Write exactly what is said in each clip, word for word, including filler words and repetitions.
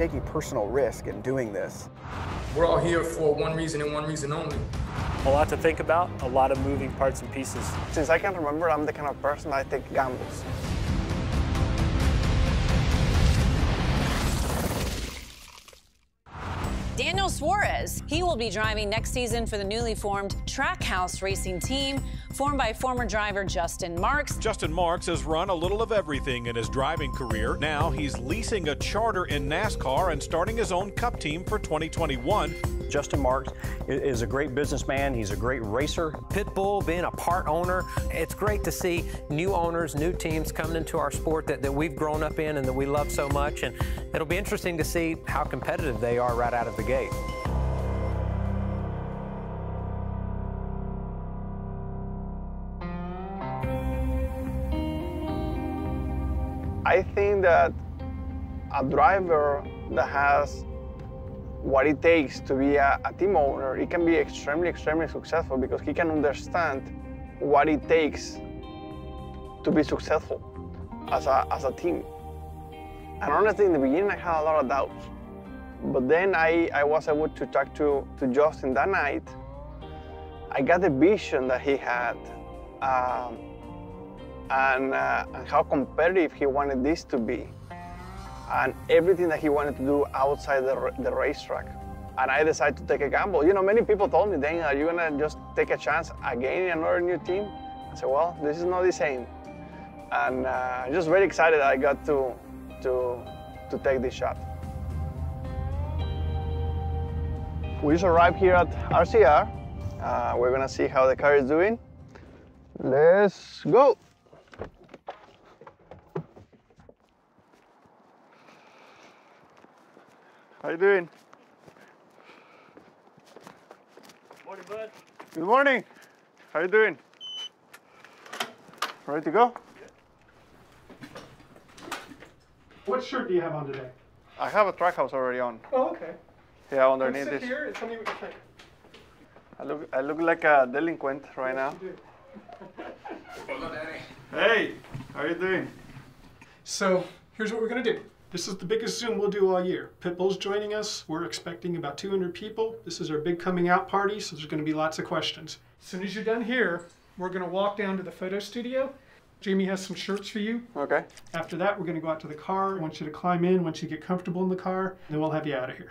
taking personal risk in doing this. We're all here for one reason and one reason only. A lot to think about, a lot of moving parts and pieces. Since I can remember, I'm the kind of person I take gambles. Daniel Suarez, he will be driving next season for the newly formed Trackhouse Racing Team, formed by former driver Justin Marks. Justin Marks has run a little of everything in his driving career. Now he's leasing a charter in NASCAR and starting his own Cup team for twenty twenty-one. Justin Marks is a great businessman. He's a great racer. Pitbull being a part owner, it's great to see new owners, new teams coming into our sport that, that we've grown up in and that we love so much. And it'll be interesting to see how competitive they are right out of the gate. I think that a driver that has what it takes to be a, a team owner, he can be extremely, extremely successful because he can understand what it takes to be successful as a, as a team. And honestly, in the beginning, I had a lot of doubts. But then I, I was able to talk to, to Justin that night. I got the vision that he had um, and, uh, and how competitive he wanted this to be, and everything that he wanted to do outside the, the racetrack. And I decided to take a gamble. You know, many people told me, Daniel, are you gonna just take a chance again in another new team? I said, well, this is not the same. And uh, just very excited I got to, to, to take this shot. We just arrived here at R C R. Uh, we're gonna see how the car is doing. Let's go. How you doing? Morning, bud. Good morning. How you doing? Ready to go? Yeah. What shirt do you have on today? I have a Trackhouse already on. Oh, okay. Yeah, underneath sit this. Here and tell me what you think. I look, I look like a delinquent right yes, now. You do. Hello, Danny. Hey, how you doing? So here's what we're gonna do. This is the biggest Zoom we'll do all year. Pitbull's joining us. We're expecting about two hundred people. This is our big coming out party, so there's gonna be lots of questions. As soon as you're done here, we're gonna walk down to the photo studio. Jamie has some shirts for you. Okay. After that, we're gonna go out to the car. I want you to climb in once you get comfortable in the car, and then we'll have you out of here.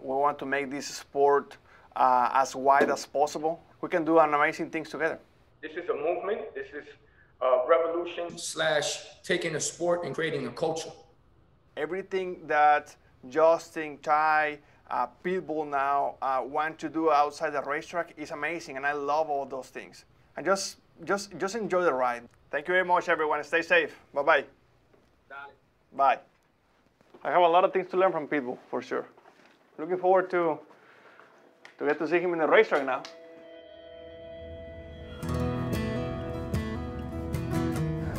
We want to make this sport uh, as wide as possible. We can do amazing things together. This is a movement. This is a revolution slash taking a sport and creating a culture. Everything that Justin, Ty, uh, Pitbull now uh, want to do outside the racetrack is amazing, and I love all those things. And just, just, just enjoy the ride. Thank you very much, everyone. Stay safe. Bye-bye. Bye. I have a lot of things to learn from Pitbull, for sure. Looking forward to, to get to see him in the racetrack now.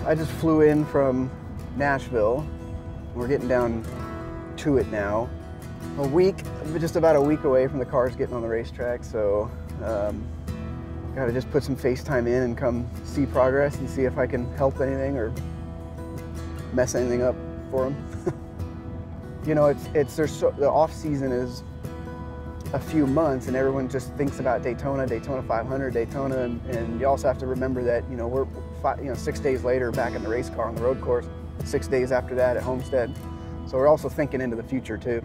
I just flew in from Nashville. We're getting down to it now. A week, just about a week away from the cars getting on the racetrack, so um, gotta just put some FaceTime in and come see progress and see if I can help anything or mess anything up for them. You know, it's it's there's so, the off season is a few months, and everyone just thinks about Daytona, Daytona five hundred, Daytona, and, and you also have to remember that you know we're five, you know six days later back in the race car on the road course. Six days after that at Homestead. So we're also thinking into the future too.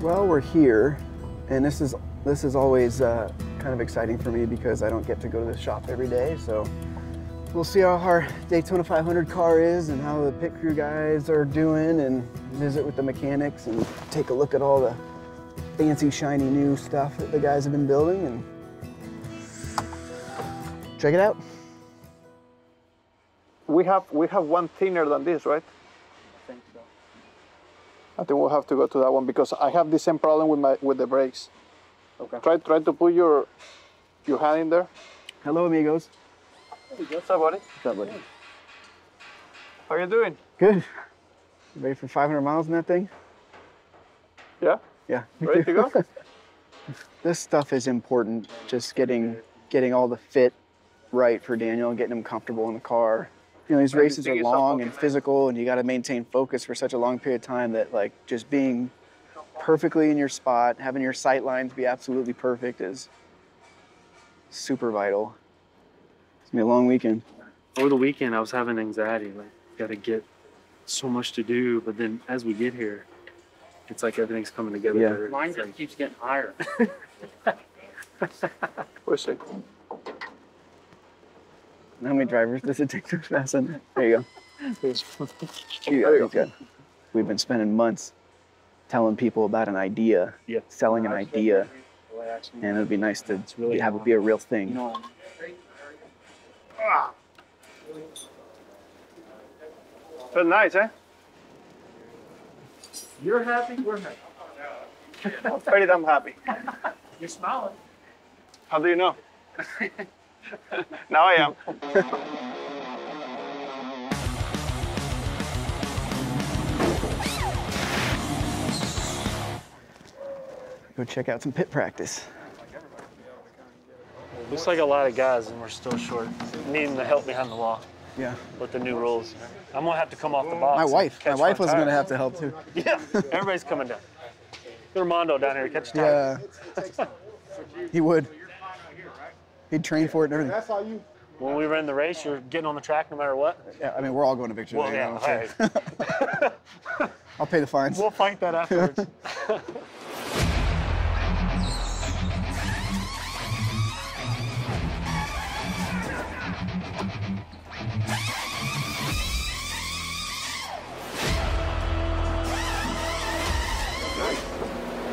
Well, we're here, and this is this is always uh, kind of exciting for me because I don't get to go to the shop every day. So we'll see how our Daytona five hundred car is and how the pit crew guys are doing and visit with the mechanics and take a look at all the fancy, shiny new stuff that the guys have been building and check it out. We have, we have one thinner than this, right? I think so. I think we'll have to go to that one because I have the same problem with, my, with the brakes. Okay. Try, try to put your, your hand in there. Hello, amigos. Hey, what's up, buddy? What's up, buddy? Hey. How you doing? Good. You ready for five hundred miles in that thing? Yeah? Yeah. Ready to go? This stuff is important, just getting, getting all the fit right for Daniel and getting him comfortable in the car. You know, these races are long and physical, and you got to maintain focus for such a long period of time that, like, just being perfectly in your spot, having your sight lines be absolutely perfect is super vital. It's gonna be a long weekend. Over the weekend, I was having anxiety, like, gotta get so much to do, but then as we get here, it's like everything's coming together. Yeah. Better. Mine just keeps getting higher. Push it. How many drivers does it take to pass in? There you go. There you go. Good. We've been spending months telling people about an idea, yeah. selling an idea, and it would be nice to really have it be a real thing. Ah. Feeling nice, eh? You're happy, we're happy. I'm afraid I'm happy. You're smiling. How do you know? Now I am. Go check out some pit practice. Looks like a lot of guys, and we're still short. Needing the help behind the wall. Yeah. With the new rules. I'm gonna have to come off the box. My wife. My wife was gonna have to help too. Yeah. Everybody's coming down. Get Armando down here to catch a tire. Yeah. He would. He'd train for it and everything. That's how you. When we ran the race, you're getting on the track no matter what. Yeah, I mean, we're all going to victory. Well, yeah, all right. Sure. I'll pay the fines. We'll fight that afterwards.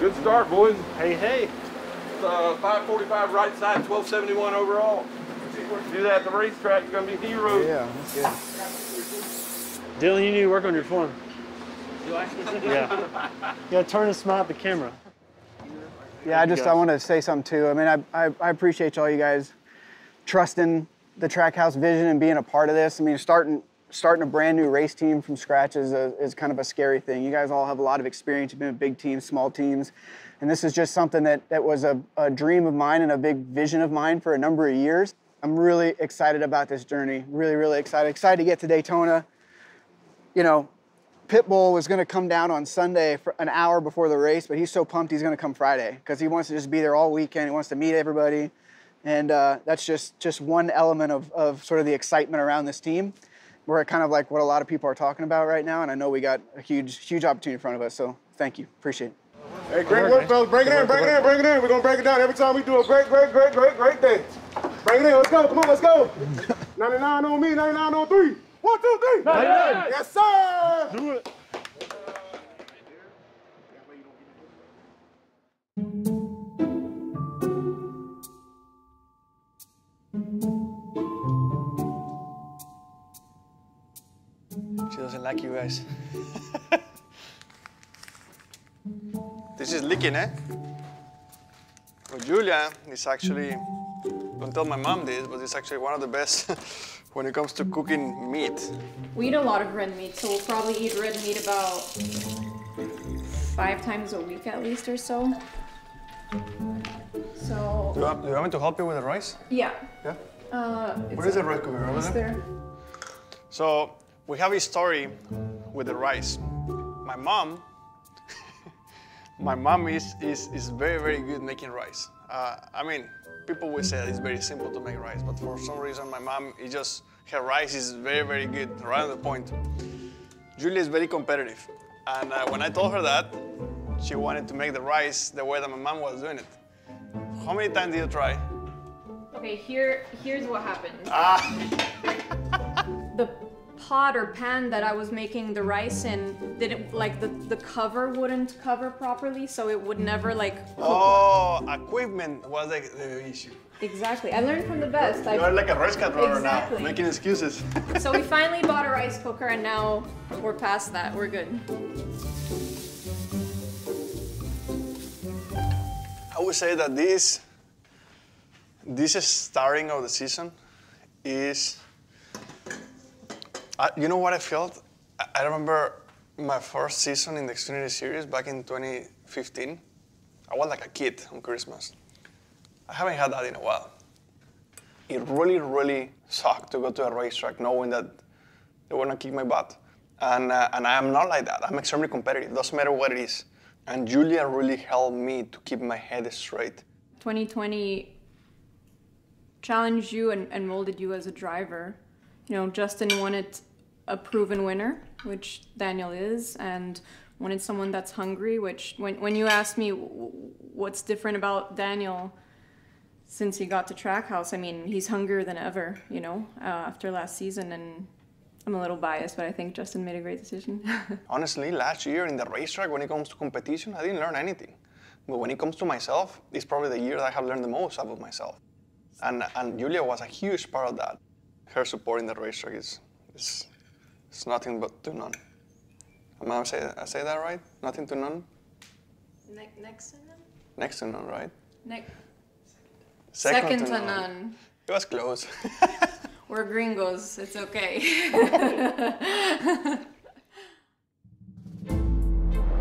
Good start, boys. Hey, hey. It's uh, five forty-five right side, twelve seventy-one overall. Do that at the racetrack, you're going to be heroes. Yeah, that's good. Dylan, you need to work on your form. Do I? Yeah. You got to turn and smile at the camera. Yeah, I just, I want to say something, too. I mean, I, I, I appreciate y'all you guys trusting the Trackhouse vision and being a part of this. I mean, starting... starting a brand new race team from scratch is, a, is kind of a scary thing. You guys all have a lot of experience. You've been with big teams, small teams. And this is just something that, that was a, a dream of mine and a big vision of mine for a number of years. I'm really excited about this journey. Really, really excited. Excited to get to Daytona. You know, Pitbull was gonna come down on Sunday for an hour before the race, but he's so pumped he's gonna come Friday because he wants to just be there all weekend. He wants to meet everybody. And uh, that's just, just one element of, of sort of the excitement around this team. We're kind of like what a lot of people are talking about right now, and I know we got a huge, huge opportunity in front of us, so thank you, appreciate it. Hey, great work, fellas. Break it in, break it in, break it in. We're gonna break it down every time we do a great, great, great, great, great day. Break it in, let's go, come on, let's go. ninety-nine on me, ninety-nine on three. One, two, three. ninety-nine. Yes, sir. Do it. Like you guys. This is licking, eh? Well, Julia is actually, don't tell my mom this, but it's actually one of the best when it comes to cooking meat. We eat a lot of red meat, so we'll probably eat red meat about five times a week at least or so. So. Do you want, do you want me to help you with the rice? Yeah. Yeah? Uh, Where is the rice cooker? Over there? there. So. We have a story with the rice. My mom, my mom is, is, is very, very good making rice. Uh, I mean, people would say it's very simple to make rice, but for some reason, my mom is just, her rice is very, very good, right on the point. Julia is very competitive. And uh, when I told her that, she wanted to make the rice the way that my mom was doing it. How many times did you try? Okay, here, here's what happened. Ah. the pot or pan that I was making the rice in didn't, like, the, the cover wouldn't cover properly, so it would never, like, cook. Oh, equipment was like the issue. Exactly. I learned from the best. You are like a rice cat runner now, making excuses. So we finally bought a rice cooker, and now we're past that. We're good. I would say that this, this starting of the season is... I, you know what I felt? I, I remember my first season in the Xfinity Series back in twenty fifteen. I was like a kid on Christmas. I haven't had that in a while. It really, really sucked to go to a racetrack knowing that they were gonna kick my butt. And, uh, and I am not like that. I'm extremely competitive. Doesn't matter what it is. And Julia really helped me to keep my head straight. twenty twenty challenged you and, and molded you as a driver. You know, Justin wanted a proven winner, which Daniel is, and wanted someone that's hungry, which when, when you asked me what's different about Daniel since he got to Trackhouse, I mean, he's hungrier than ever, you know, uh, after last season, and I'm a little biased, but I think Justin made a great decision. Honestly, last year in the racetrack, when it comes to competition, I didn't learn anything. But when it comes to myself, it's probably the year that I have learned the most about myself. And, and Julia was a huge part of that. Her support in the racetrack is, is, is nothing but to none. Am I say, I say that right? Nothing to none? Ne next to none? Next to none, right? Ne Second, Second to, to none. none. It was close. We're gringos, it's okay.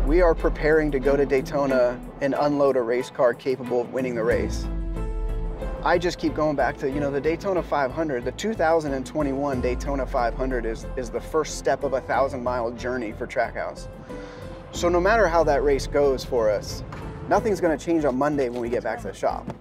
We are preparing to go to Daytona and unload a race car capable of winning the race. I just keep going back to, you know, the Daytona five hundred, the two thousand twenty-one Daytona five hundred is, is the first step of a thousand mile journey for Trackhouse. So no matter how that race goes for us, nothing's gonna change on Monday when we get back to the shop.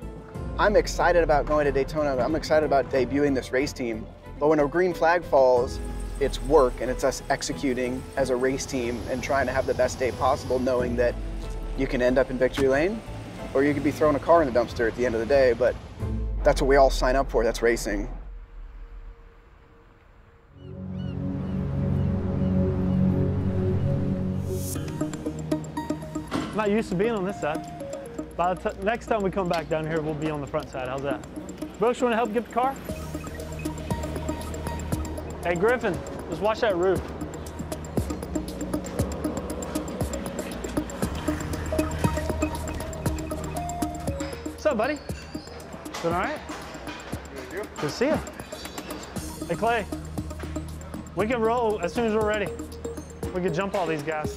I'm excited about going to Daytona. I'm excited about debuting this race team. But when a green flag falls, it's work and it's us executing as a race team and trying to have the best day possible, knowing that you can end up in victory lane or you could be throwing a car in the dumpster at the end of the day. But that's what we all sign up for, that's racing. I'm not used to being on this side. By the t next time we come back down here, we'll be on the front side, how's that? Brooks, you wanna help get the car? Hey Griffin, just watch that roof. What's up, buddy? Doing all right? Good, good to see you. Hey, Clay, we can roll as soon as we're ready. We can jump all these guys.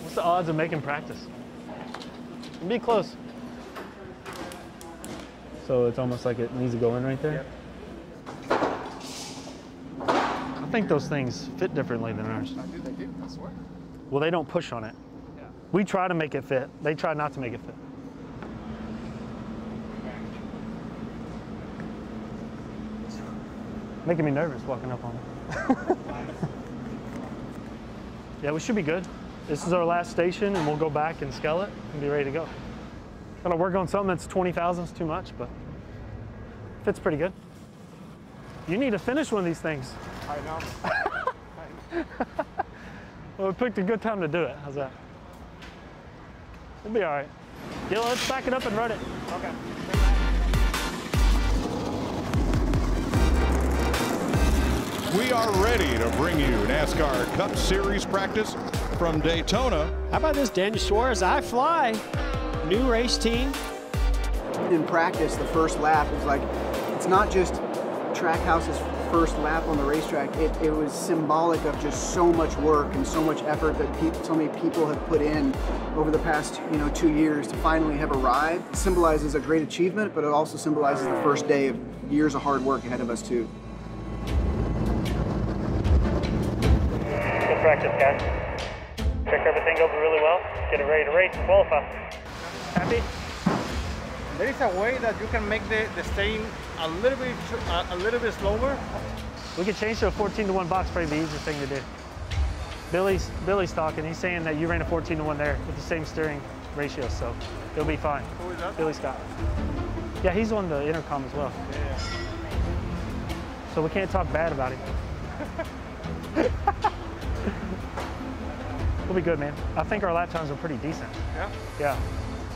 What's the odds of making practice? Be close. So it's almost like it needs to go in right there? Yep. I think those things fit differently than ours. I do, they do, I swear. Well, they don't push on it. We try to make it fit. They try not to make it fit. Making me nervous walking up on it. Yeah, we should be good. This is our last station, and we'll go back and scale it and be ready to go. Gotta work on something that's twenty thousandths too much, but fits pretty good. You need to finish one of these things. I know. Well, we picked a good time to do it. How's that? We'll be all right. Yeah, let's back it up and run it. Okay. We are ready to bring you NASCAR Cup Series practice from Daytona. How about this, Daniel Suarez? I fly. New race team. In practice, the first lap was like, it's not just Trackhouse's first lap on the racetrack. It, it was symbolic of just so much work and so much effort that people, so many people have put in over the past, you know, two years to finally have arrived. It symbolizes a great achievement, but it also symbolizes the first day of years of hard work ahead of us too. Good practice, guys. Check everything over really well. Get it ready to race and qualify. Happy? There is a way that you can make the, the staying a little bit a, a little bit slower. We could change to a fourteen to one box, probably the easiest thing to do. Billy's, Billy's talking, he's saying that you ran a fourteen to one there with the same steering ratio, so it'll be fine. Who is that? Billy Scott. Yeah, he's on the intercom as well. Yeah. So we can't talk bad about him. We'll be good, man. I think our lap times are pretty decent. Yeah? Yeah.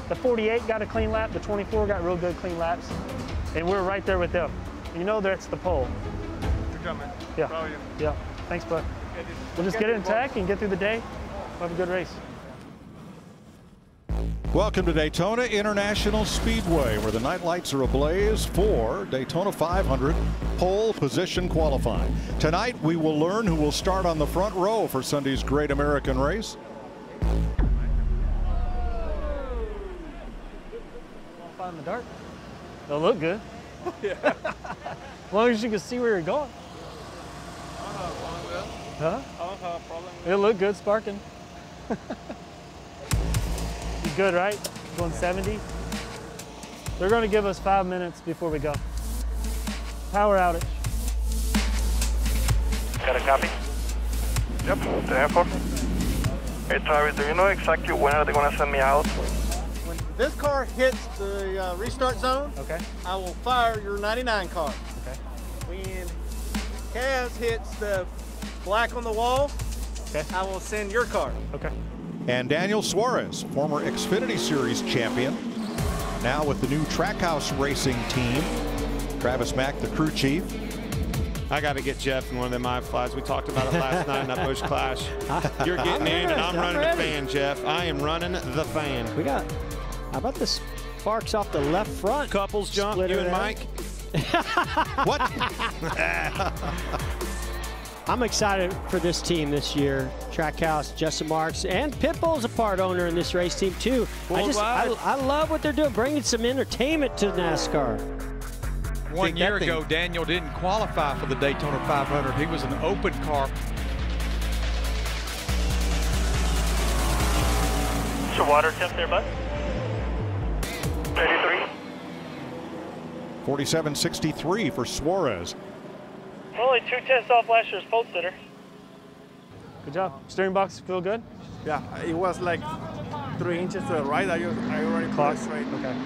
The forty-eight got a clean lap, the twenty-four got real good clean laps, and we're right there with them. You know that's the pole. Good job, man. Yeah. Probably. Yeah. Thanks, bud. Yeah, just we'll just get, get it intact and get through the day. We'll have a good race. Welcome to Daytona International Speedway, where the night lights are ablaze for Daytona five hundred pole position qualifying. Tonight, we will learn who will start on the front row for Sunday's Great American Race. In the dark, they'll look good. Yeah. As long as you can see where you're going. Oh, no, long well. Huh? don't have a problem with it. It looked good sparking. Good, right? one seventy. They're going to give us five minutes before we go. Power outage. Got a copy? Yep, the airport. Hey, Travis, do you know exactly when are they going to send me out? When this car hits the uh, restart zone, okay, I will fire your ninety-nine car. Okay. When Kaz hits the black on the wall, okay, I will send your car. Okay. And Daniel Suarez, former Xfinity Series champion, now with the new Trackhouse Racing Team. Travis Mack, the crew chief. I got to get Jeff in one of them eye flies. We talked about it last night in that Busch Clash. You're getting I'm in, and I'm, I'm running ready. the fan, Jeff. I am running the fan. We got, how about the sparks off the left front? Couples jump, Split you and out. Mike. What? I'm excited for this team this year. Trackhouse, Justin Marks, and Pitbull's a part owner in this race team too. Worldwide. I just, I, I love what they're doing, bringing some entertainment to NASCAR. One year ago, Daniel didn't qualify for the Daytona five hundred. He was an open car. What's your water temp there, bud? thirty-three. forty-seven sixty-three for Suarez. Only two tenths off last year's pole sitter. Good job. Steering box feel good? Yeah, it was like three inches to the right. I already clocked straight. Okay.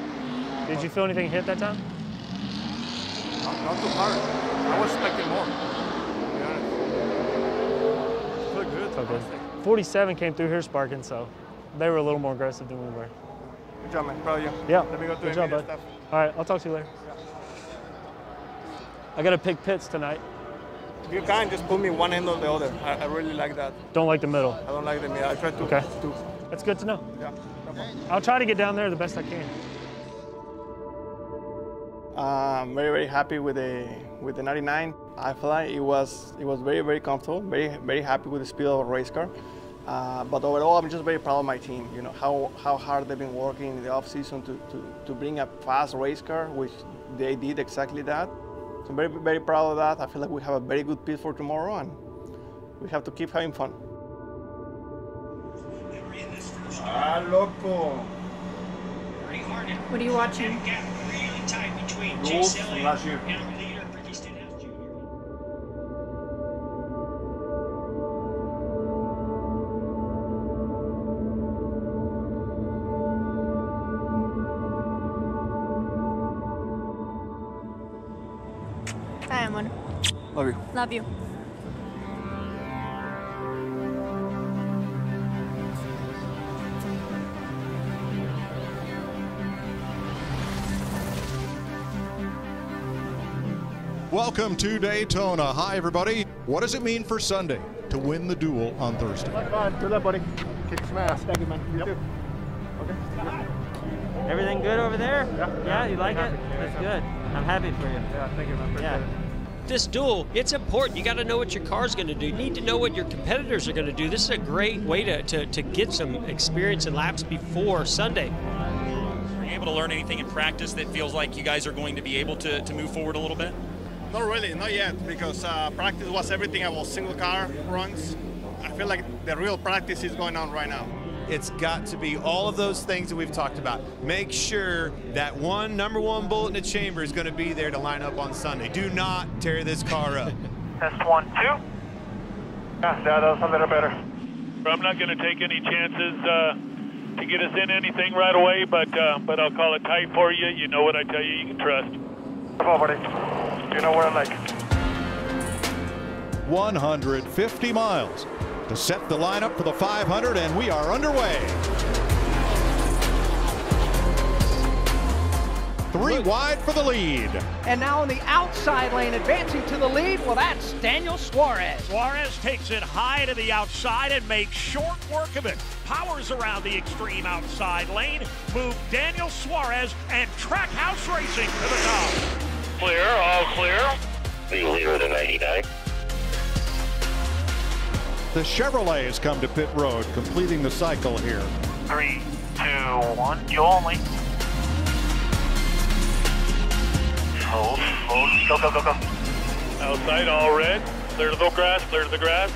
Did you feel anything hit that time? Not too hard. I was expecting more. Yeah. It good. It's okay. forty-seven came through here sparking, so they were a little more aggressive than we were. Good job, man. Proud of you. Yeah. Let me go through the stuff. All right, I'll talk to you later. Yeah. I got to pick pits tonight. If you can, just put me one end or the other. I, I really like that. Don't like the middle. I don't like the middle. I try to. Okay. Two. That's good to know. Yeah. I'll try to get down there the best I can. I'm very, very happy with the with the ninety-nine. I feel like it was it was very, very comfortable. Very, very happy with the speed of a race car. Uh, but overall, I'm just very proud of my team. You know how how hard they've been working in the off season to to to bring a fast race car, which they did exactly that. So I'm very, very proud of that. I feel like we have a very good pit for tomorrow, and we have to keep having fun. Ah, loco. What are you watching? Time between Chase Elliott last year and our leader, Ricky Stenhouse Junior Hi, Emily. Love you. Love you. Welcome to Daytona. Hi, everybody. What does it mean for Sunday to win the duel on Thursday? Good luck, buddy. Kick some ass. Thank you, man. You yep. too. Okay. Everything good over there? Yeah. Yeah, you like it? That's good. I'm happy for you. Yeah, thank you, man. Yeah. It. This duel, it's important. You got to know what your car's going to do. You need to know what your competitors are going to do. This is a great way to, to, to get some experience and laps before Sunday. Are you able to learn anything in practice that feels like you guys are going to be able to, to move forward a little bit? Not really, not yet, because uh, practice was everything. I was single car runs. I feel like the real practice is going on right now. It's got to be all of those things that we've talked about. Make sure that one number one bullet in the chamber is going to be there to line up on Sunday. Do not tear this car up. Test one, two. Yeah, that was a little better. I'm not going to take any chances uh, to get us in anything right away, but uh, but I'll call it tight for you. You know what I tell you, you can trust. Come on, buddy. You know what I like. one hundred fifty miles to set the lineup for the five hundred, and we are underway. Three wide for the lead. And now on the outside lane, advancing to the lead, well, that's Daniel Suarez. Suarez takes it high to the outside and makes short work of it. Powers around the extreme outside lane, move Daniel Suarez and Trackhouse Racing to the top. Clear, all clear. The leader of the ninety-nine. The Chevrolet has come to pit road, completing the cycle here. Three, two, one, you only. Hold, hold, go, go, go, go. Outside, all red. Clear to the grass, clear to the grass.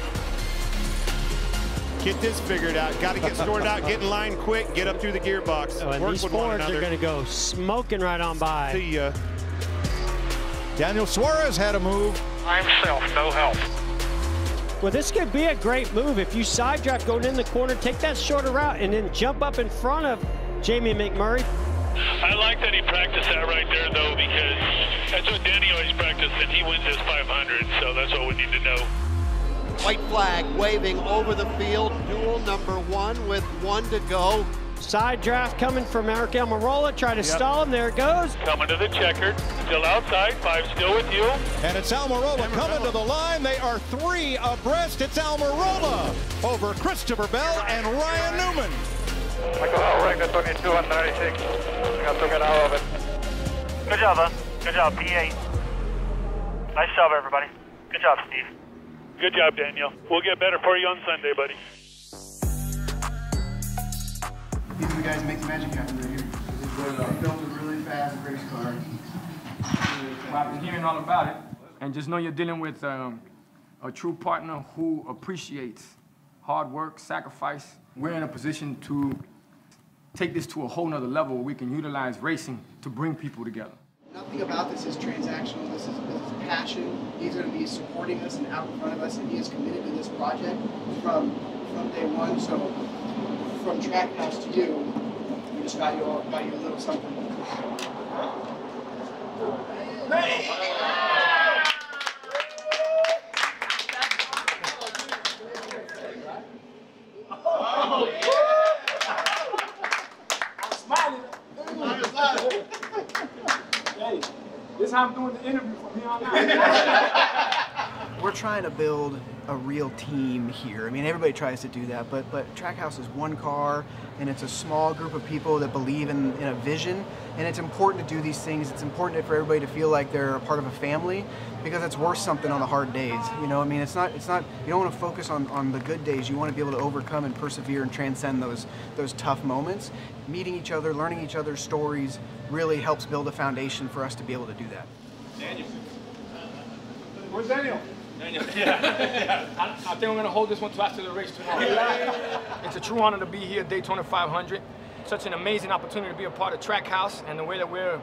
Get this figured out. Got to get sorted out. Get in line quick. Get up through the gearbox. Oh, and work these with Fords are going to go smoking right on by. See ya. Daniel Suarez had a move. By himself, no help. Well, this could be a great move. If you side drive going in the corner, take that shorter route and then jump up in front of Jamie McMurray. I like that he practiced that right there, though, because that's what Danny always practiced, and he wins his five hundred, so that's what we need to know. White flag waving over the field. Duel number one with one to go. Side draft coming from Aric Almirola. Try to yep. stall him. There it goes. Coming to the checkered. Still outside. Five still with you. And it's Almirola, Almirola coming to the line. They are three abreast. It's Almirola over Christopher Bell and Ryan Newman. Michael Elric, that's only two ninety-six. I got to get out of it. Good job, huh? Good job, P eight. Nice job, everybody. Good job, Steve. Good job, Daniel. We'll get better for you on Sunday, buddy. These are the guys make magic happen right here. They built a really fast race car. I've been hearing all about it. And just know you're dealing with um, a true partner who appreciates hard work, sacrifice. We're in a position to take this to a whole nother level where we can utilize racing to bring people together. Nothing about this is transactional. This is, this is passion. He's going to be supporting us and out in front of us, and he is committed to this project from, from day one. So from Trackhouse to you, we just got you, all, got you a little something. Hey! This is how I'm doing the interview from here on out. We're trying to build a real team here. I mean, everybody tries to do that, but but Trackhouse is one car, and it's a small group of people that believe in, in a vision, and it's important to do these things. It's important for everybody to feel like they're a part of a family, because it's worth something on the hard days. You know, I mean, it's not, it's not, you don't want to focus on, on the good days. You want to be able to overcome and persevere and transcend those, those tough moments. Meeting each other, learning each other's stories really helps build a foundation for us to be able to do that. Daniel. Where's Daniel? Daniel. Yeah. I, I think I'm going to hold this one till after the race tomorrow. It's a true honor to be here at Daytona five hundred. Such an amazing opportunity to be a part of Trackhouse and the way that we're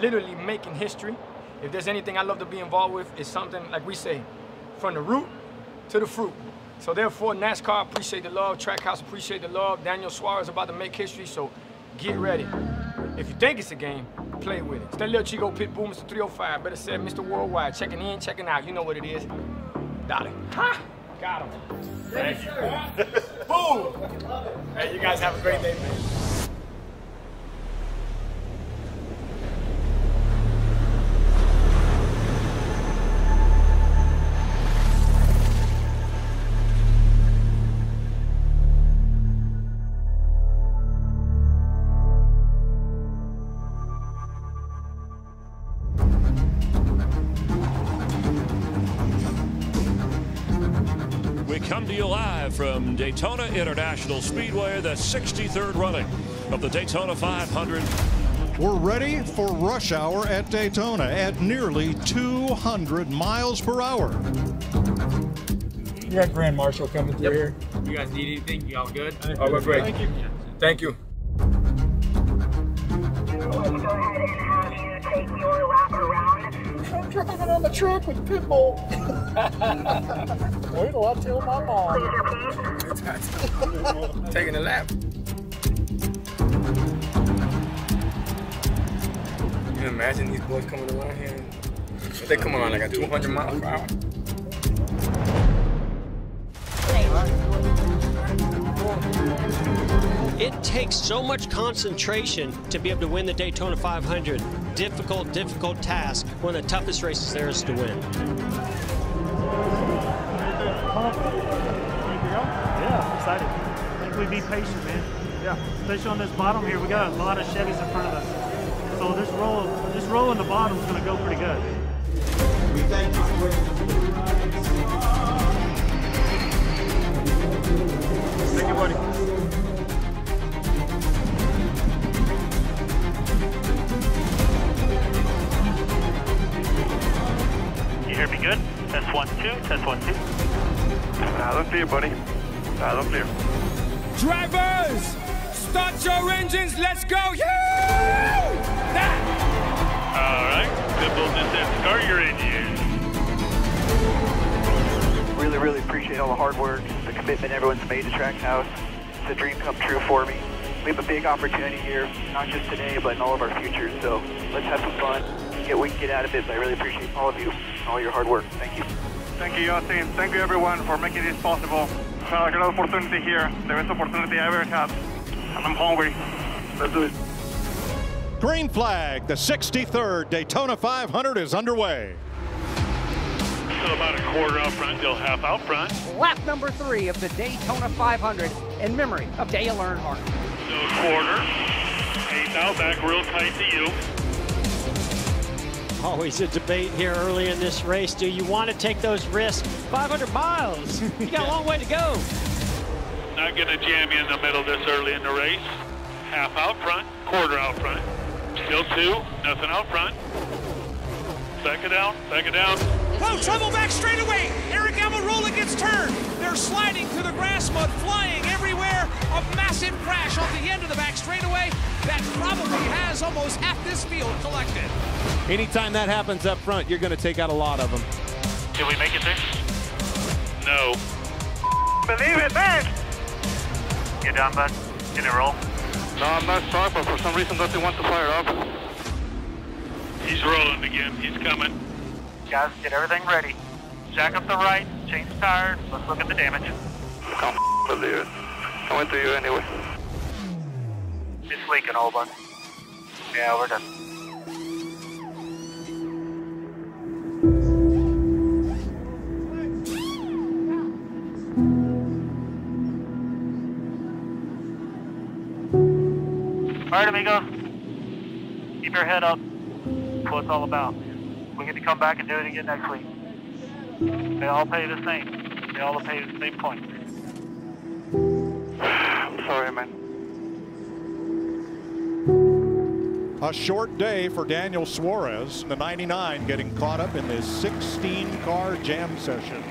literally making history. If there's anything I love to be involved with, it's something, like we say, from the root to the fruit. So therefore, NASCAR, appreciate the love. Trackhouse, appreciate the love. Daniel Suarez about to make history, so get ready. If you think it's a game, play with it. It's that little Chico Pitbull, Mister three oh five, better said Mister Worldwide. Checking in, checking out, you know what it is. Dolly. Ha! Got him. Thank, Thank you. you. Boom! Hey, you guys have a great day, man. From Daytona International Speedway, the sixty-third running of the Daytona five hundred. We're ready for rush hour at Daytona at nearly two hundred miles per hour. You got Grand Marshal coming through yep. here. You guys need anything? You all good? Oh, we're great. Thank you. Yeah. Thank you. I'm driving on the track with Pitbull. Wait till I tell my mom. Taking a lap. Can you imagine these boys coming around here? They come around like at two hundred miles per hour. It takes so much concentration to be able to win the Daytona five hundred. Difficult, difficult task. One of the toughest races there is to win. Yeah, excited. I think we be patient, man. Yeah, especially on this bottom here. We got a lot of Chevys in front of us, so this roll, this roll in the bottom is going to go pretty good. We thank you. Thank you, buddy. You hear me good? Test one, two, test one, two. Look to you, buddy. All right, I'm clear. Drivers, start your engines. Let's go. You! That. All right. Pitbull just said start your engines. Really, really appreciate all the hard work, the commitment everyone's made to Trackhouse. It's a dream come true for me. We have a big opportunity here, not just today, but in all of our futures. So let's have some fun. Get what we can get out of it, but I really appreciate all of you and all your hard work. Thank you. Thank you, Justin. Thank you, everyone, for making this possible. Uh, great opportunity here. The best opportunity I ever had. And I'm hungry. Let's do it. Green flag. The sixty-third Daytona five hundred is underway. So about a quarter out front, they'll half out front. Lap number three of the Daytona five hundred in memory of Dale Earnhardt. So a quarter, eighth out, back real tight to you. Always a debate here early in this race. Do you want to take those risks? five hundred miles. You got a long way to go. Not going to jam you in the middle this early in the race. Half out front, quarter out front. Still two, nothing out front. Second out, second out. Whoa, trouble back straight away. Aric Almirola gets turned. They're sliding through the grass mud, flying everywhere. A massive crash off the end of the back straightaway that probably has almost half this field collected. Anytime that happens up front, you're going to take out a lot of them. Can we make it there? No. Believe it, man. You're done, bud. Can it roll? No, I'm not stopped, but for some reason doesn't want to fire up. He's rolling again. He's coming. Guys, get everything ready. Jack up the right. Change the tires. Let's look at the damage. Don't believe it. I went to you anyway. It's leaking, old bud. Yeah, we're done. All right, amigos, keep your head up. That's what it's all about. We get to come back and do it again next week. They all pay the same. They all pay the same point. I'm sorry, man. A short day for Daniel Suarez, the ninety-nine, getting caught up in this sixteen car jam session.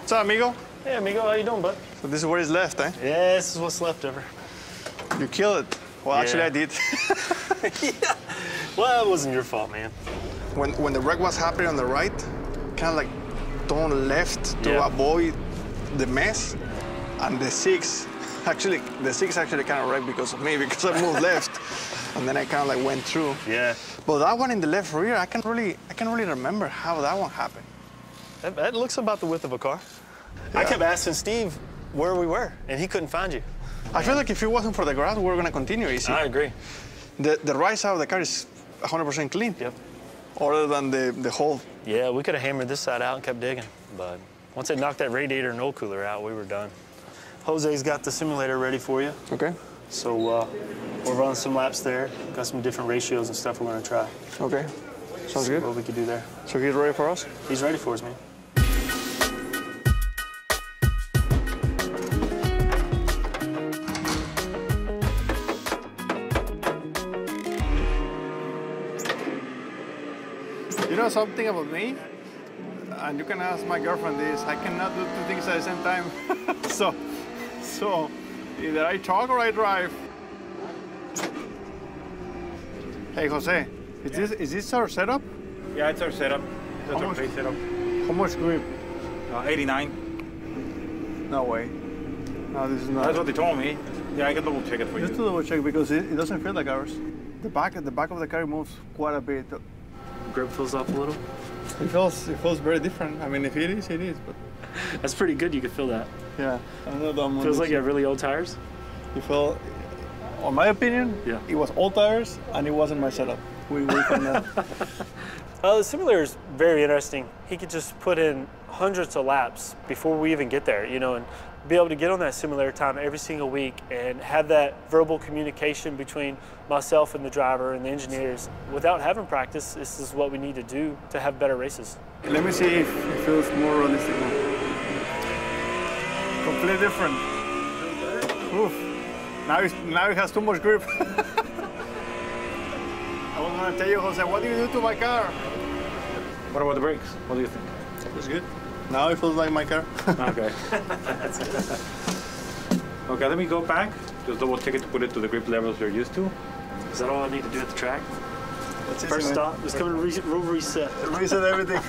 What's up, amigo? Hey, amigo, how you doing, bud? So this is what is left, eh? Yeah, this is what's left over. You killed it. Well, yeah. Actually, I did. Yeah. Well, it wasn't your fault, man. When when the wreck was happening on the right, kind of like turn left to yeah. avoid the mess, and the six, actually, the six actually kind of wrecked because of me, because I moved left, and then I kind of like went through. Yeah. But that one in the left rear, I can't really, I can't really remember how that one happened. That, that looks about the width of a car. Yeah. I kept asking Steve where we were, and he couldn't find you. I feel like if it wasn't for the garage, we were going to continue easy. I agree. The, the right side of the car is one hundred percent clean. Yep. Other than the, the hole. Yeah, we could have hammered this side out and kept digging. But once it knocked that radiator and oil cooler out, we were done. Jose's got the simulator ready for you. OK. So uh, we're running some laps there. Got some different ratios and stuff we're going to try. OK. Sounds See good. What we could do there. So he's ready for us? He's ready for us, man. You know something about me, and you can ask my girlfriend this, I cannot do two things at the same time. so, so either I talk or I drive. Hey, Jose, is, yeah. this, is this our setup? Yeah, it's our setup. That's how our much, play setup. How much grip? Uh, eighty-nine. No way. No, this is not. That's what they told me. Yeah, I can double check it for Just you. Just to double check, because it, it doesn't feel like ours. The back, the back of the car moves quite a bit. Grip fills up a little. It feels it feels very different. I mean, if it is, it is. But that's pretty good. You can feel that. Yeah, I'm not dumb. Feels like you have really old tires. You feel, on my opinion, yeah, it was old tires and it wasn't my setup. We we found out. Uh, the simulator is very interesting. He could just put in hundreds of laps before we even get there, you know, and be able to get on that simulator time every single week and have that verbal communication between myself and the driver and the engineers. Without having practice, this is what we need to do to have better races. Let me see if it feels more realistic now. Completely different. Oof. Now, now it has too much grip. I was going to tell you, Jose, what do you do to my car? What about the brakes? What do you think? It was good. Now it feels like my car. Okay. That's good. Okay, let me go back. Just double check it to put it to the grip levels you're used to. Is that all I need to do at the track? That's it. First stop, just come and re rule reset. Reset everything.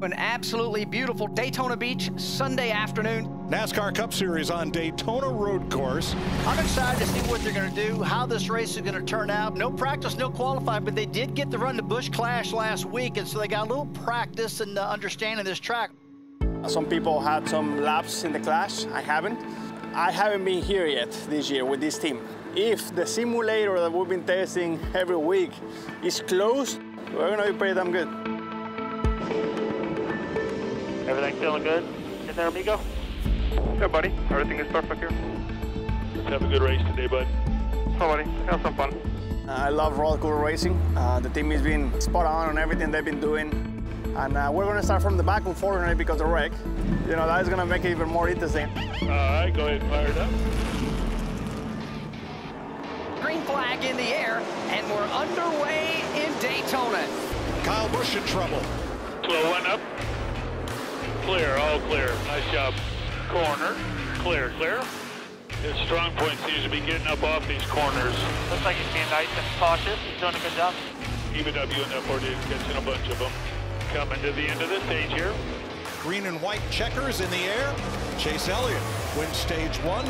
An absolutely beautiful Daytona Beach Sunday afternoon. NASCAR Cup Series on Daytona Road Course. I'm excited to see what they're going to do, how this race is going to turn out. No practice, no qualifying, but they did get to run the Busch Clash last week, and so they got a little practice in uh, understanding this track. Some people had some laps in the Clash. I haven't. I haven't been here yet this year with this team. If the simulator that we've been testing every week is closed, we're going to be pretty damn good. Everything feeling good in there, amigo? Yeah, buddy. Everything is perfect here. Let's have a good race today, bud. So, buddy, have some fun. Uh, I love road course racing. Uh, the team has been spot on on everything they've been doing. And uh, we're going to start from the back, unfortunately, because of the wreck. You know, that is going to make it even more interesting. All right, go ahead and fire it up. Green flag in the air, and we're underway in Daytona. Kyle Busch in trouble. twelve one up. Clear, all clear. Nice job. Corner, clear, clear. His strong point seems to be getting up off these corners. Looks like he's being nice and cautious. He's doing a good job. Even W and F four D catching a bunch of them. Coming to the end of the stage here. Green and white checkers in the air. Chase Elliott wins stage one.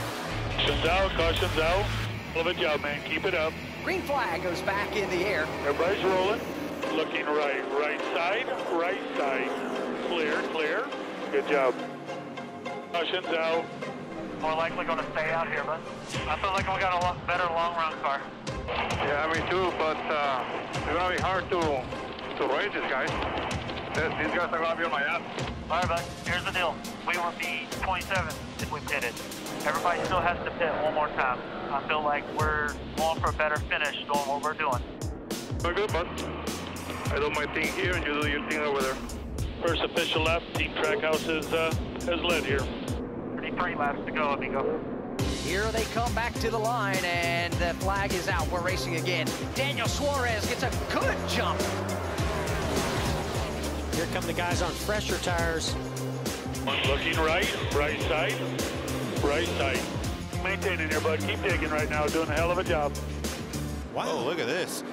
Caution's out, caution's out. Love a job, man. Keep it up. Green flag goes back in the air. Everybody's rolling. Looking right, right side, right side. Clear, clear. Good job. Caution's out. More likely going to stay out here, but I feel like we got a lot better long-run car. Yeah, me too, but uh, it's going to be hard to, to ride these guys. These guys are going to be on my ass. All right, bud, here's the deal. We will be twenty-seven if we pitted. Everybody still has to pit one more time. I feel like we're going for a better finish doing what we're doing. We're good, bud. I do my thing here, and you do your thing over there. First official lap, Team Trackhouse has, uh, has led here. thirty-three laps to go, amigo. Here they come back to the line, and the flag is out. We're racing again. Daniel Suarez gets a good jump. Here come the guys on fresher tires. One looking right, right side, right side. Maintaining here, bud. Keep digging right now. Doing a hell of a job. Wow, oh, look at this.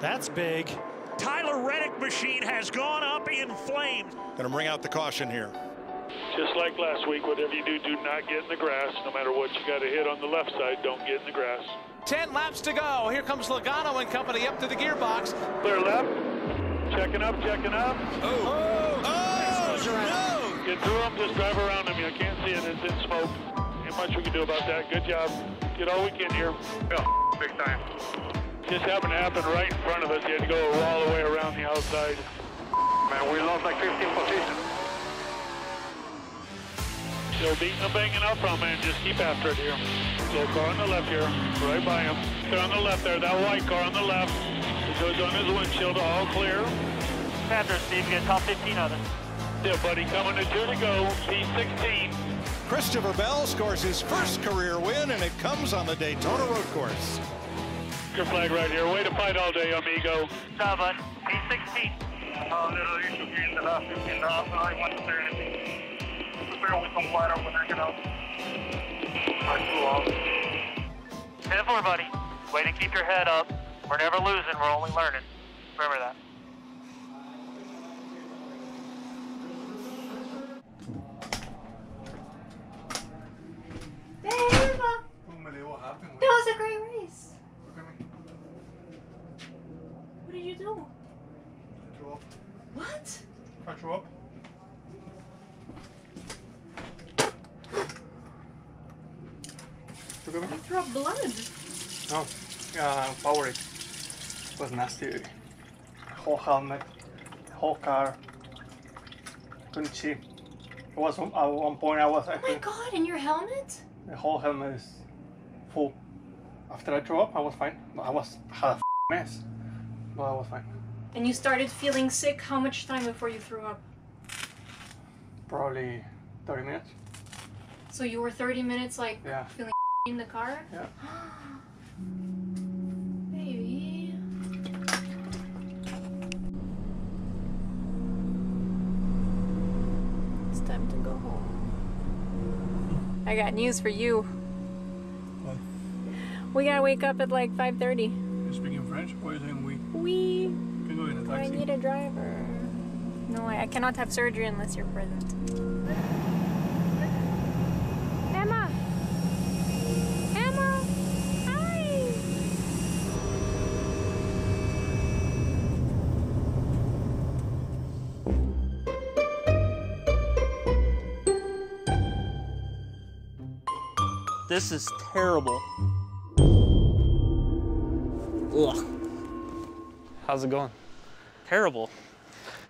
That's big. Tyler Reddick machine has gone up in flames. Gonna bring out the caution here. Just like last week, whatever you do, do not get in the grass. No matter what you got to hit on the left side, don't get in the grass. Ten laps to go. Here comes Logano and company up to the gearbox. Clear left. Checking up, checking up. Oh, oh, oh no! Get through them, just drive around them. You can't see it, it's in smoke. Ain't much we can do about that. Good job. Get all we can here. Yeah, big time. Just happened to happen right in front of us. You had to go all the way around the outside. Man, we lost like fifteen positions. Still beating and banging out from man. Just keep after it here. Little car on the left here, right by him. They're on the left there. That white car on the left. He goes on his windshield. All clear. After Steve, get top fifteen on it. Yeah, buddy, coming to two to go. P sixteen. Christopher Bell scores his first career win, and it comes on the Daytona Road Course. Your flag right here. Way to fight all day, amigo. Nah, bud. P sixteen. Oh, little issue here in the last fifteen. The outside one thirty. Prepare with some water when I get out. I flew off. Everybody, buddy. Way to keep your head up. We're never losing. We're only learning. Remember that. Beautiful. What happened? That was a great race. What did you do? I threw up. What? I threw up. You threw up blood. Oh, uh, Powerade. It was nasty. Whole helmet, whole car. Couldn't see. It was at one point I was. I oh my god! In your helmet? The whole helmet is full. After I threw up, I was fine. I was had a f mess. Well, I was fine. And you started feeling sick how much time before you threw up? Probably thirty minutes. So you were thirty minutes like yeah. feeling in the car? Yeah. Baby. It's time to go home. I got news for you. What? We gotta wake up at like five thirty. You're speaking French? What are you saying we? We. You can go in a taxi. I need a driver. No, I, I cannot have surgery unless you're present. Emma! Emma! Hi! This is terrible. Ugh. How's it going? Terrible.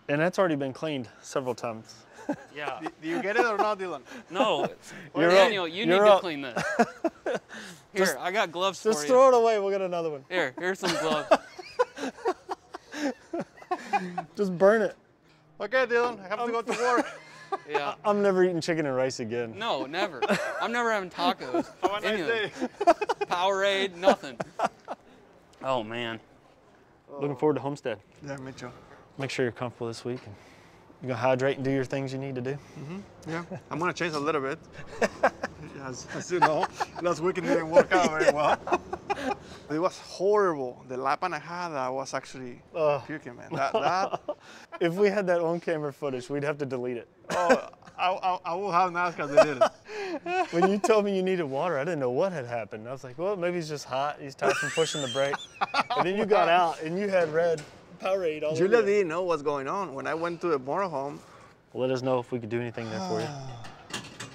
And that's already been cleaned several times. Yeah. Do you get it or not, Dylan? No. Or Daniel, up. you You're need up. to clean this. Here, just, I got gloves just for you. Just throw it away. We'll get another one. Here, here's some gloves. Just burn it. Okay, Dylan, I have I'm, to go to work. Yeah. I'm never eating chicken and rice again. No, never. I'm never having tacos. Have a nice anyway. day. Powerade, nothing. Oh, man. Oh. Looking forward to Homestead. Yeah, me too. Make sure you're comfortable this week. And you're going to hydrate and do your things you need to do. Mm-hmm. Yeah, I'm going to change a little bit. As, as you know, last weekend didn't work out very well. It was horrible. The lap and a half, I was actually uh, puking, man. That, that... If we had that on-camera footage, we'd have to delete it. Oh, I, I, I will have NASCAR deleted it. When you told me you needed water, I didn't know what had happened. I was like, well, maybe he's just hot. He's tired from pushing the brake. And then you got out, and you had red. All Julia didn't know what's going on. When I went to the motorhome. Let us know if we could do anything there for you.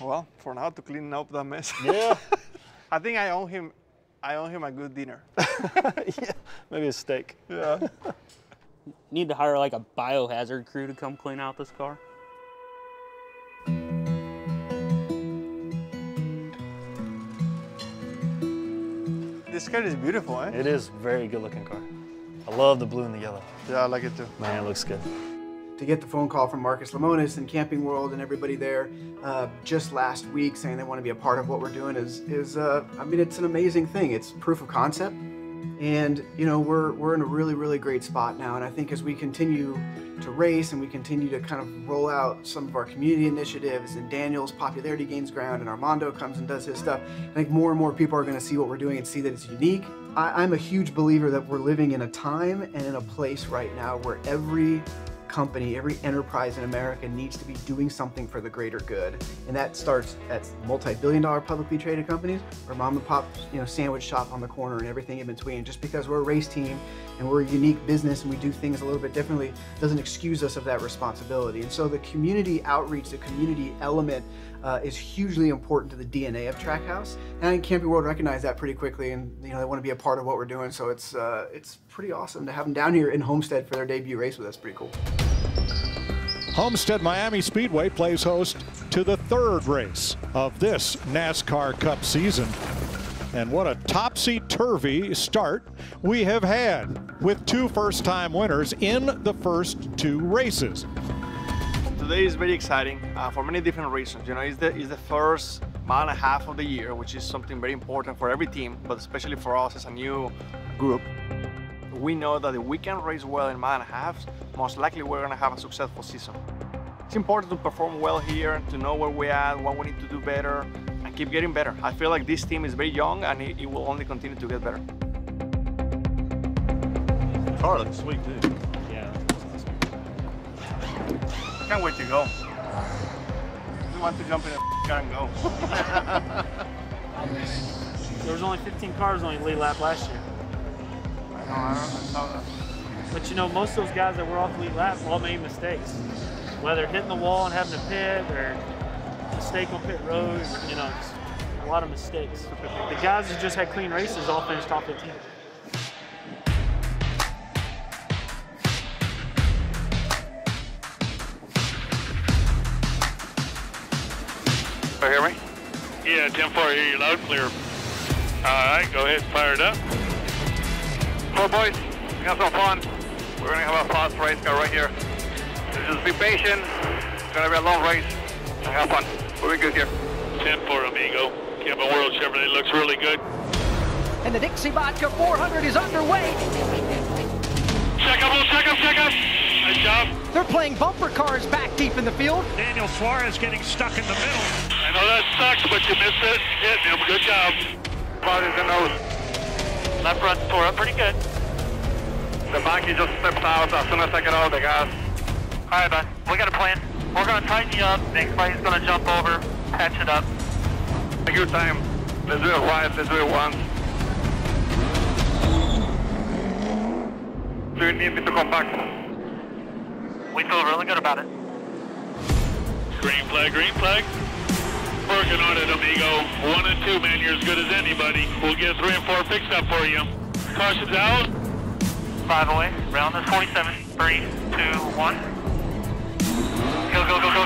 Well, for now, to clean up that mess. Yeah. I think I owe him I owe him a good dinner. Yeah. Maybe a steak. Yeah. Need to hire like a biohazard crew to come clean out this car. This car is beautiful, eh? It is a very good looking car. I love the blue and the yellow. Yeah, I like it too. Man, it looks good. To get the phone call from Marcus Limonis and Camping World and everybody there uh, just last week saying they want to be a part of what we're doing is, is uh, I mean, it's an amazing thing. It's proof of concept. And, you know, we're, we're in a really, really great spot now. And I think as we continue to race and we continue to kind of roll out some of our community initiatives and Daniel's popularity gains ground and Armando comes and does his stuff, I think more and more people are going to see what we're doing and see that it's unique. I, I'm a huge believer that we're living in a time and in a place right now where every company, every enterprise in America needs to be doing something for the greater good. And that starts at multi-billion dollar publicly traded companies or mom and pop, you know, sandwich shop on the corner and everything in between. Just because we're a race team and we're a unique business and we do things a little bit differently doesn't excuse us of that responsibility. And so the community outreach, the community element uh, is hugely important to the D N A of Trackhouse. And I think Camping World recognized that pretty quickly and, you know, they want to be a part of what we're doing. So it's, uh, it's pretty awesome to have them down here in Homestead for their debut race with us. Pretty cool. Homestead-Miami Speedway plays host to the third race of this NASCAR Cup season. And what a topsy-turvy start we have had with two first-time winners in the first two races. Today is very exciting uh, for many different reasons. You know, it's the, it's the first mile and a half of the year, which is something very important for every team, but especially for us as a new group. We know that if we can race well in mile and a half, most likely we're going to have a successful season. It's important to perform well here, to know where we're at, what we need to do better, and keep getting better. I feel like this team is very young, and it, it will only continue to get better. The car looks sweet, too. Yeah. I can't wait to go. We want to jump in the car and go. There was only fifteen cars on the lead lap last year. No, I don't know that. But you know, most of those guys that were off lead lap all made mistakes. Whether hitting the wall and having to pit or mistake on pit road, you know, just a lot of mistakes. The guys that just had clean races all finished top fifteen. You hear me? Yeah, ten four, hear you loud clear. All right, go ahead and fire it up. So boys, we got some fun. We're gonna have a fast race car right here. So just be patient. It's gonna be a long race. Have fun. We'll be good here. ten four, amigo. Camping World Chevrolet looks really good. And the Dixie Vodka four hundred is underway. Check up, check up, check up. Nice job. They're playing bumper cars back deep in the field. Daniel Suarez getting stuck in the middle. I know that sucks, but you missed it. Hit him. Good job. Party's in those. Left front four up pretty good. The monkey just slipped out as soon as I get out of the gas. All right, bud. We got a plan. We're going to tighten you up. Next fight, going to jump over, patch it up. Take your time. Let's do it right. Let's do it once. Do you need me to come back? We feel really good about it. Green flag, green flag. Working on it, amigo. One and two, man. You're as good as anybody. We'll get three and four fixed up for you. Caution's out. Five away. Round is forty-seven. Three, two, one. Go, go, go, go,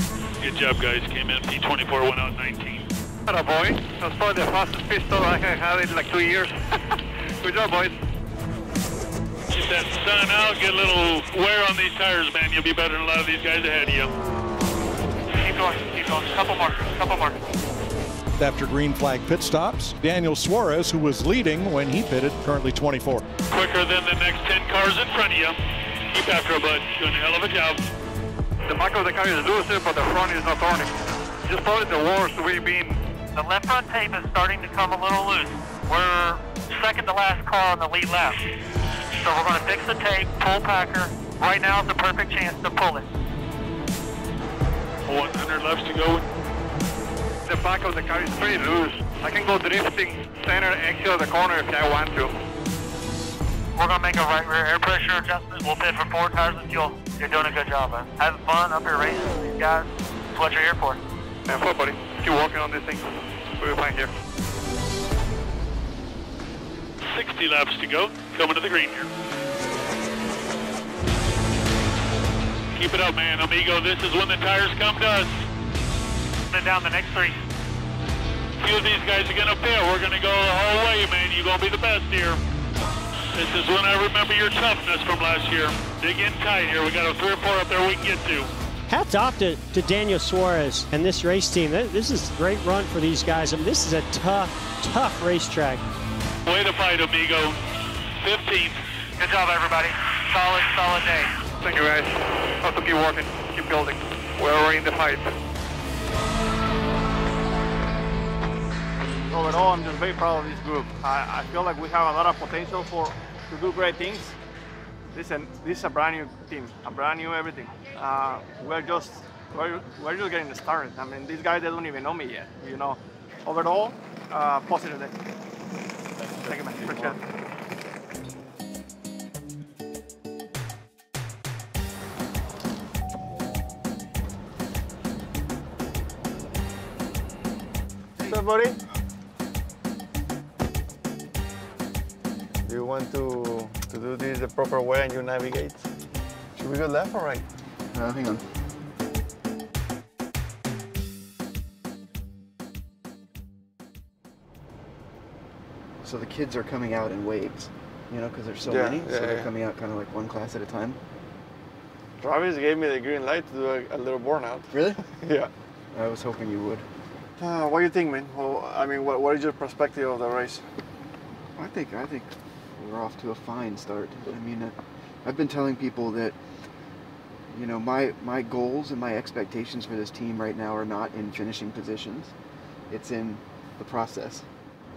go. Good job, guys. Came in P twenty-four, went out nineteen. Atta boy. That's probably the fastest pistol I have had in like two years. Good job, boys. Get that sun out, get a little wear on these tires, man. You'll be better than a lot of these guys ahead of you. Keep going, keep going. Couple more, couple more. After green flag pit stops, Daniel Suarez, who was leading when he pitted, currently twenty-four. Quicker than the next ten cars in front of you. Keep after it, bud. Doing a hell of a job. The back of the car is looser, but the front is not turning. Just probably the worst we've been. The left front tape is starting to come a little loose. We're second to last car on the lead lap. So we're going to fix the tape, pull Packer. Right now is the perfect chance to pull it. one hundred left to go. The back of the car is pretty loose. I can go drifting center exit of the corner if I want to. We're going to make a right rear air pressure adjustment. We'll pit for four tires and fuel. You're doing a good job, man. Having fun up here racing with these guys. That's what you're here for. Man, yeah, buddy. Keep working on this thing. We'll be fine here. sixty laps to go. Coming to the green here. Keep it up, man. Amigo, this is when the tires come to us. And down the next three. A few of these guys are going to fail. We're going to go the whole way, man. You're going to be the best here. This is when I remember your toughness from last year. Dig in tight here. We got a three or four up there we can get to. Hats off to, to Daniel Suarez and this race team. This is a great run for these guys. I mean, this is a tough, tough racetrack. Way to fight, amigo. fifteenth. Good job, everybody. Solid, solid day. Thank you, guys. Have to keep working, keep building. We're in the fight. Overall, I'm just very proud of this group. I, I feel like we have a lot of potential for to do great things. Listen, this is a brand new team, a brand new everything. Uh, we're just we're, we're just getting started. I mean, these guys, they don't even know me yet. You know, overall, uh, positive day. Thank you, man. Appreciate it. What's up, buddy? You want to, to do this the proper way and you navigate. Should we go left or right? Uh, hang on. So the kids are coming out in waves, you know, because there's so yeah, many. Yeah, so they're yeah. coming out kind of like one class at a time. Travis gave me the green light to do a, a little burnout. Really? Yeah. I was hoping you would. Uh, what do you think, man? Well, I mean, what, what is your perspective of the race? I think, I think. We're off to a fine start. I mean, uh, I've been telling people that, you know, my, my goals and my expectations for this team right now are not in finishing positions. It's in the process.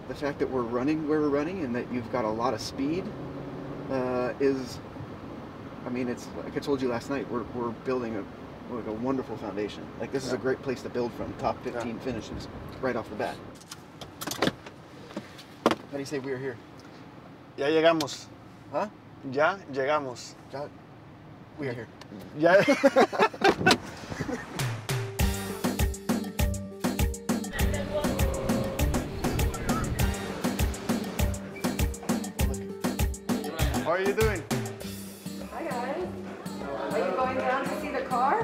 The fact that we're running where we're running and that you've got a lot of speed uh, is, I mean, it's like I told you last night, we're, we're building a, like a wonderful foundation. Like this yeah. is a great place to build from, top fifteen yeah. finishes right off the bat. How do you say we are here? Ya llegamos. Huh? Ya llegamos. Ya. We are here. Ya. How are you doing? Hi, guys. Are you going down to see the car?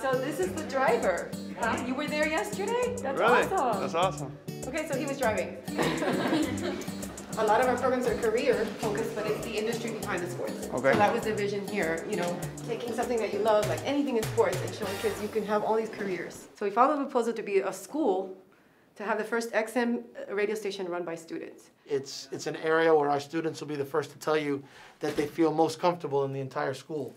So this is the driver. Huh? You were there yesterday? That's really awesome. That's awesome. Okay, so he was driving. a lot of our programs are career focused, but it's the industry behind the sports. Okay. So that was the vision here, you know, taking something that you love, like anything in sports, and showing kids you can have all these careers. So we found the proposal to be a school to have the first X M radio station run by students. It's, it's an area where our students will be the first to tell you that they feel most comfortable in the entire school.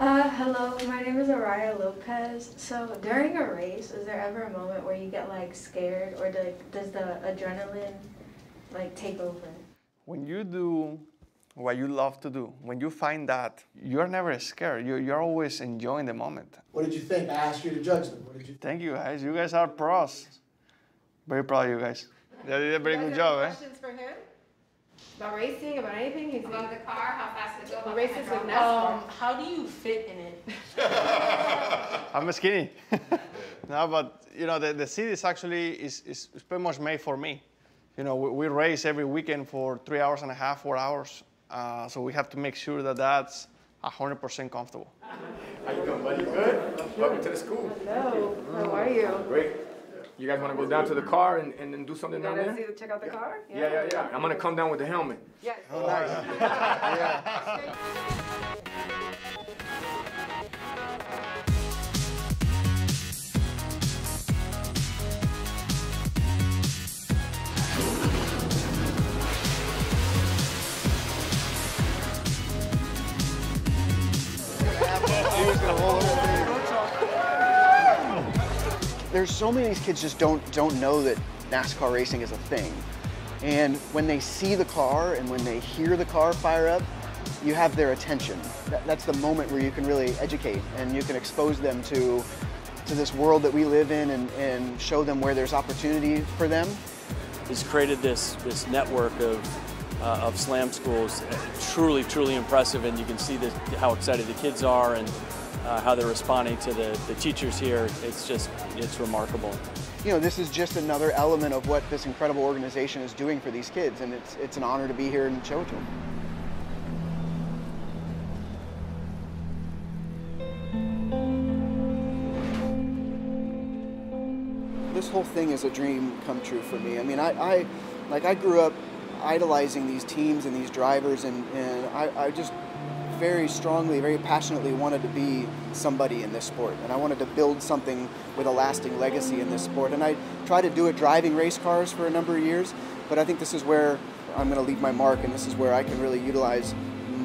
Uh, hello, my name is Araya Lopez. So during a race, is there ever a moment where you get like scared, or do, like, does the adrenaline like take over? When you do what you love to do, when you find that, you're never scared. You're, you're always enjoying the moment. What did you think? I asked you to judge them. What did you think? Thank you guys. You guys are pros. Very proud of you guys. They did a very good job, eh? Questions for him? About racing, about anything? He's about the car, how fast it goes. About races with NASCAR. Um, how do you fit in it? I'm skinny. No, but you know, the, the city is actually is, is pretty much made for me. You know, we, we race every weekend for three hours and a half, four hours. Uh, so we have to make sure that that's one hundred percent comfortable. How you doing, buddy? Good. Welcome to the school. Hello. How are you? Great. You guys want to go down to the car and, and, and do something down there? See, check out the yeah. car? Yeah. yeah, yeah, yeah. I'm going to come down with the helmet. Yeah. Oh, nice. Yeah. There's so many of these kids just don't don't know that NASCAR racing is a thing. And when they see the car and when they hear the car fire up, you have their attention. That, that's the moment where you can really educate and you can expose them to, to this world that we live in, and, and show them where there's opportunity for them. It's created this, this network of, uh, of SLAM schools. It's truly, truly impressive, and you can see the, how excited the kids are and Uh, how they're responding to the, the teachers here. It's just, it's remarkable. You know, this is just another element of what this incredible organization is doing for these kids, and it's, it's an honor to be here and show it to them. This whole thing is a dream come true for me. I mean, I, I like, I grew up idolizing these teams and these drivers, and, and I, I just, very strongly, very passionately wanted to be somebody in this sport, and I wanted to build something with a lasting legacy in this sport. And I tried to do it driving race cars for a number of years, but I think this is where I'm going to leave my mark, and this is where I can really utilize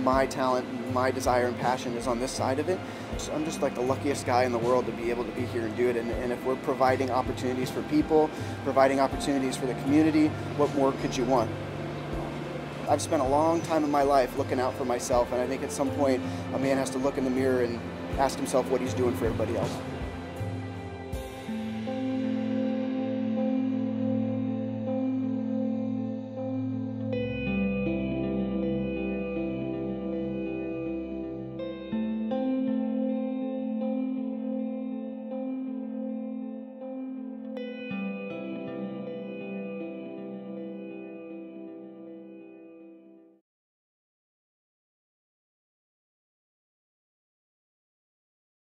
my talent, my desire and passion is on this side of it. So I'm just like the luckiest guy in the world to be able to be here and do it, and, and if we're providing opportunities for people, providing opportunities for the community, what more could you want? I've spent a long time in my life looking out for myself, and I think at some point a man has to look in the mirror and ask himself what he's doing for everybody else.